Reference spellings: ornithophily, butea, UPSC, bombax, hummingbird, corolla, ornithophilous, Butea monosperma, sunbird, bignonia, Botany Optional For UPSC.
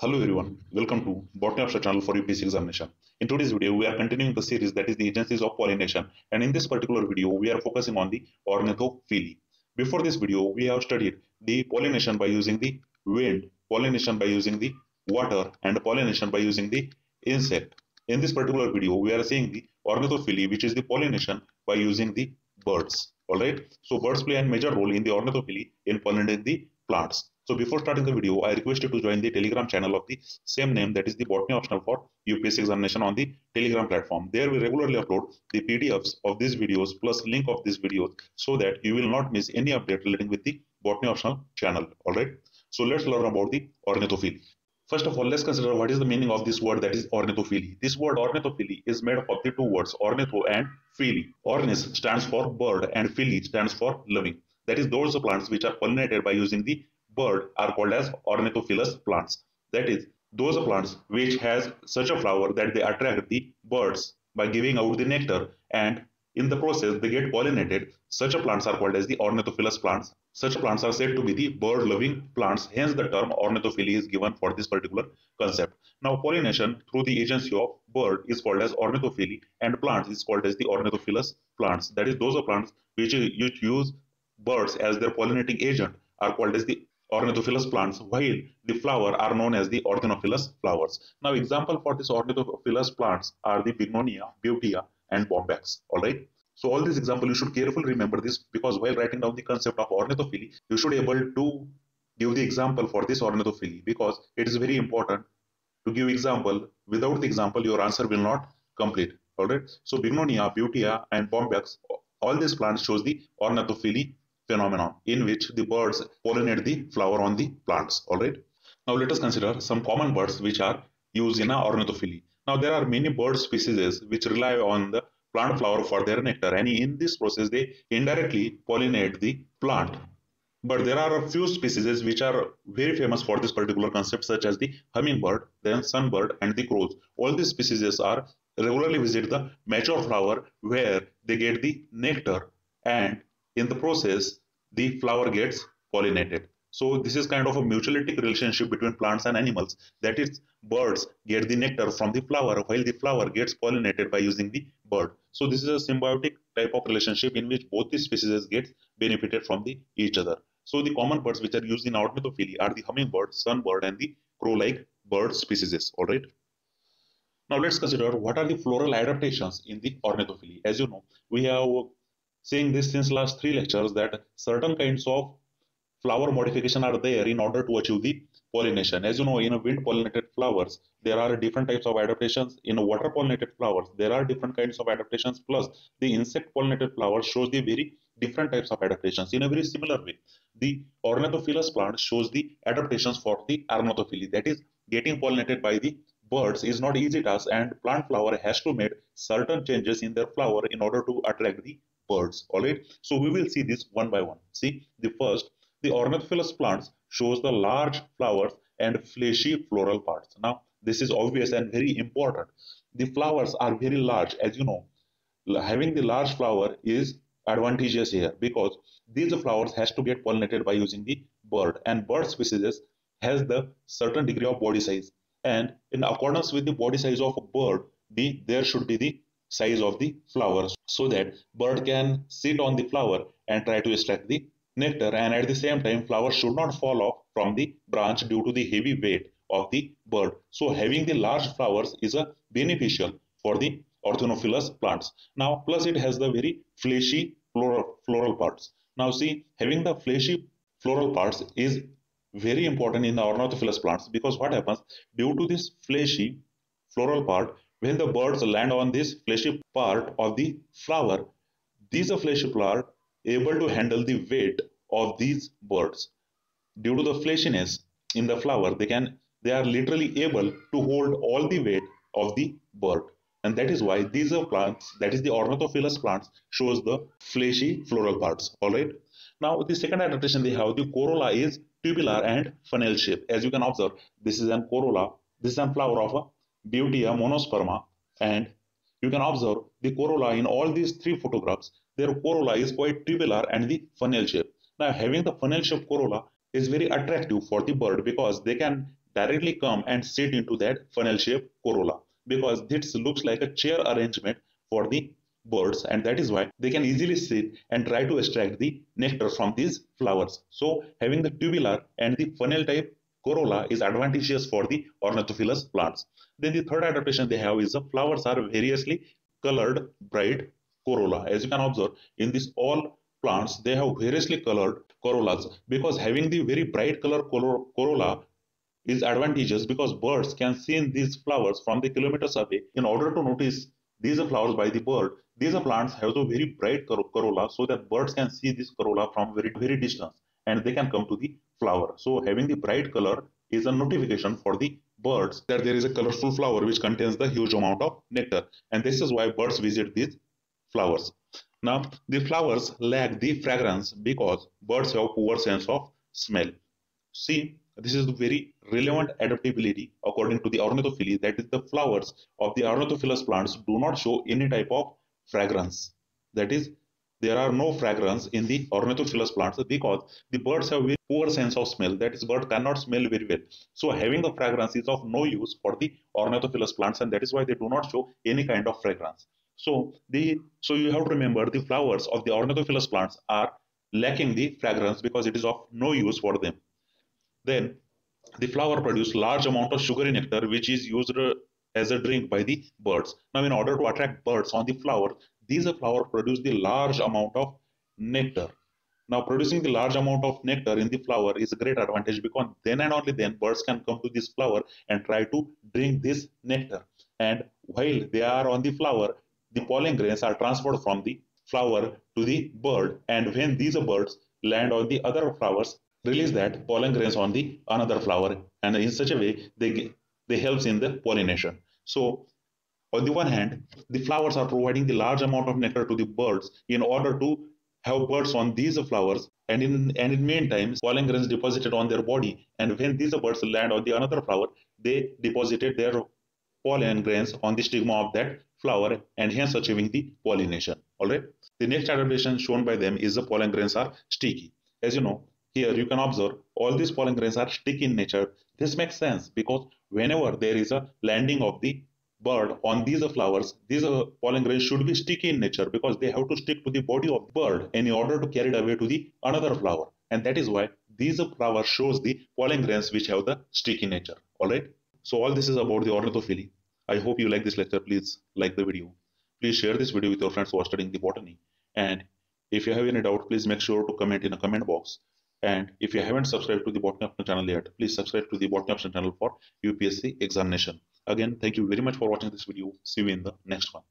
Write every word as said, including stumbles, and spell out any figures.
Hello everyone, welcome to Botany Abstract channel for U P S C examination. In today's video, we are continuing the series that is the agencies of pollination, and in this particular video, we are focusing on the ornithophily. Before this video, we have studied the pollination by using the wind, pollination by using the water, and pollination by using the insect. In this particular video, we are seeing the ornithophily, which is the pollination by using the birds. Alright, so birds play a major role in the ornithophily in pollinating the plants. So before starting the video, I request you to join the Telegram channel of the same name, that is the Botany Optional for U P S C examination on the Telegram platform. There we regularly upload the P D Fs of these videos plus link of these videos so that you will not miss any update relating with the Botany Optional channel. Alright, so let's learn about the ornithophily. First of all, let's consider what is the meaning of this word, that is ornithophily. This word ornithophily is made up of the two words ornitho and phily. Ornis stands for bird and phily stands for loving. That is, those plants which are pollinated by using the bird are called as ornithophilous plants. That is, those plants which has such a flower that they attract the birds by giving out the nectar, and in the process they get pollinated. Such plants are called as the ornithophilous plants. Such plants are said to be the bird loving plants, hence the term ornithophily is given for this particular concept. Now pollination through the agency of bird is called as ornithophily, and plants is called as the ornithophilous plants. That is, those are plants which use birds as their pollinating agent are called as the ornithophilous plants, while the flower are known as the ornithophilous flowers. Now example for this ornithophilous plants are the bignonia, butea, and bombax. All right. So all these examples you should carefully remember this, because while writing down the concept of ornithophily, you should be able to give the example for this ornithophily, because it is very important to give example. Without the example, your answer will not complete. All right. So bignonia, butea, and bombax, all these plants shows the ornithophily phenomenon in which the birds pollinate the flower on the plants. All right. Now let us consider some common birds which are used in a ornithophily. Now there are many bird species which rely on the plant flower for their nectar, and in this process they indirectly pollinate the plant. But there are a few species which are very famous for this particular concept, such as the hummingbird, then sunbird, and the crows. All these species are regularly visit the mature flower where they get the nectar, and in the process the flower gets pollinated. So this is kind of a mutualistic relationship between plants and animals. That is, birds get the nectar from the flower while the flower gets pollinated by using the bird. So this is a symbiotic type of relationship in which both the species get benefited from the each other. So the common birds which are used in ornithophily are the hummingbird, sunbird, and the crow-like bird species. All right. Now let's consider what are the floral adaptations in the ornithophily. As you know, we have seeing this since last three lectures that certain kinds of flower modification are there in order to achieve the pollination. As you know, in wind pollinated flowers there are different types of adaptations, in water pollinated flowers there are different kinds of adaptations, plus the insect pollinated flowers shows the very different types of adaptations. In a very similar way, the ornithophilous plant shows the adaptations for the ornithophily. That is, getting pollinated by the birds is not easy task, and plant flower has to make certain changes in their flower in order to attract the birds. All right, so we will see this one by one. See, the first, the ornithophilous plants shows the large flowers and fleshy floral parts. Now this is obvious and very important. The flowers are very large. As you know, having the large flower is advantageous here, because these flowers has to get pollinated by using the bird, and bird species has the certain degree of body size, and in accordance with the body size of a bird, the there should be the size of the flowers, so that bird can sit on the flower and try to extract the nectar, and at the same time flowers should not fall off from the branch due to the heavy weight of the bird. So having the large flowers is a beneficial for the ornithophilous plants. Now plus it has the very fleshy floral, floral parts. Now see, having the fleshy floral parts is very important in the ornithophilous plants, because what happens due to this fleshy floral part, when the birds land on this fleshy part of the flower, these fleshy part able to handle the weight of these birds. Due to the fleshiness in the flower, they can they are literally able to hold all the weight of the bird, and that is why these are plants, that is the ornithophilous plants, shows the fleshy floral parts. All right. Now the second adaptation they have, the corolla is tubular and funnel shaped. As you can observe, this is a corolla. This is a flower of a Butea monosperma, and you can observe the corolla in all these three photographs. Their corolla is quite tubular and the funnel shape. Now having the funnel shaped corolla is very attractive for the bird, because they can directly come and sit into that funnel-shaped corolla, because this looks like a chair arrangement for the birds, and that is why they can easily sit and try to extract the nectar from these flowers. So having the tubular and the funnel type corolla is advantageous for the ornithophilous plants. Then the third adaptation they have is the flowers are variously colored bright corolla. As you can observe, in this all plants they have variously colored corollas, because having the very bright color corolla is advantageous, because birds can see these flowers from the kilometers away. In order to notice these are flowers by the bird, these are plants have a very bright corolla, so that birds can see this corolla from very very distance and they can come to the flower. So having the bright color is a notification for the birds that there is a colorful flower which contains the huge amount of nectar, and this is why birds visit these flowers. Now the flowers lack the fragrance because birds have poor sense of smell. See, this is very relevant adaptability according to the ornithophily, that is the flowers of the ornithophilous plants do not show any type of fragrance. That is, there are no fragrance in the ornithophilous plants because the birds have very poor sense of smell, that is, bird cannot smell very well. So having a fragrance is of no use for the ornithophilous plants, and that is why they do not show any kind of fragrance. So, the, so you have to remember the flowers of the ornithophilous plants are lacking the fragrance because it is of no use for them. Then the flower produces large amount of sugary nectar which is used as a drink by the birds. Now in order to attract birds on the flower, these flowers produce the large amount of nectar. Now producing the large amount of nectar in the flower is a great advantage, because then and only then birds can come to this flower and try to drink this nectar. And while they are on the flower, the pollen grains are transferred from the flower to the bird, and when these birds land on the other flowers, release that pollen grains on the another flower, and in such a way they they helps in the pollination. So on the one hand, the flowers are providing the large amount of nectar to the birds in order to have birds on these flowers, and in and in meantime pollen grains deposited on their body, and when these birds land on the another flower, they deposited their pollen grains on the stigma of that flower, and hence achieving the pollination. All right. The next adaptation shown by them is the pollen grains are sticky. As you know, here you can observe all these pollen grains are sticky in nature. This makes sense because whenever there is a landing of the bird on these flowers, these pollen grains should be sticky in nature because they have to stick to the body of the bird in order to carry it away to the another flower. And that is why these flowers shows the pollen grains which have the sticky nature. Alright. So all this is about the ornithophily. I hope you like this lecture. Please like the video. Please share this video with your friends who are studying the botany. And if you have any doubt, please make sure to comment in a comment box. And if you haven't subscribed to the Botany Option channel yet, please subscribe to the Botany Option channel for U P S C examination. Again, thank you very much for watching this video. See you in the next one.